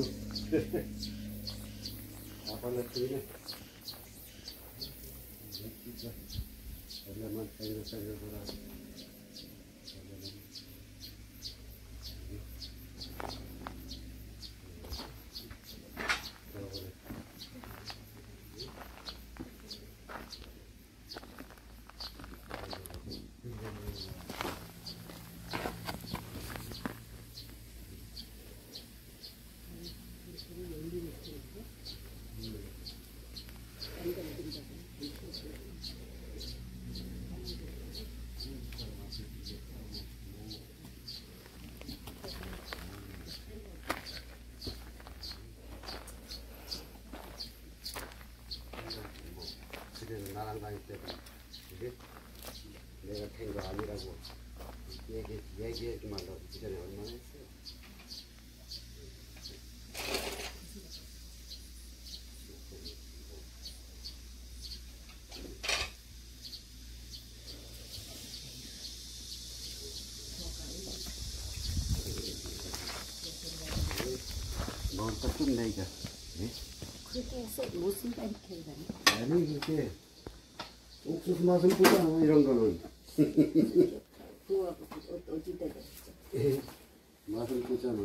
Up on the tree. 나간다기 때문에 이게 내가 캔 거 아니라고 얘기하지 말라고 그 전에 얼마나 했어요. 너무 딱 좀 내기가 그렇게 해서 못 쓴다 이렇게 해야 되나? 아니 그렇게 옥수수 맛은 보잖아, 이런 거는. 예, 맛은 보잖아.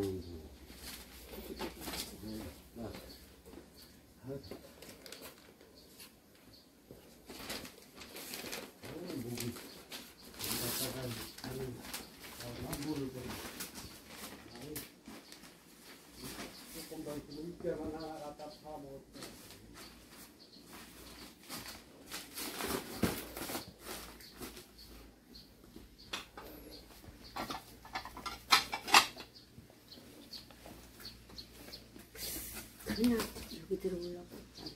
그냥 여기 들어오려고 잠깐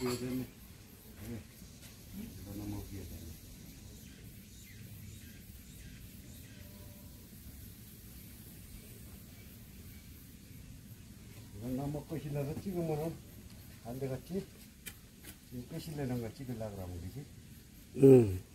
튀어야 되네. 네. 이거 너무 튀어야 되네. 이건 나무 끝이 나서 찍으면 안 되겠지? 이 끝이 내는 거 찍으려고 하면 되지? 응.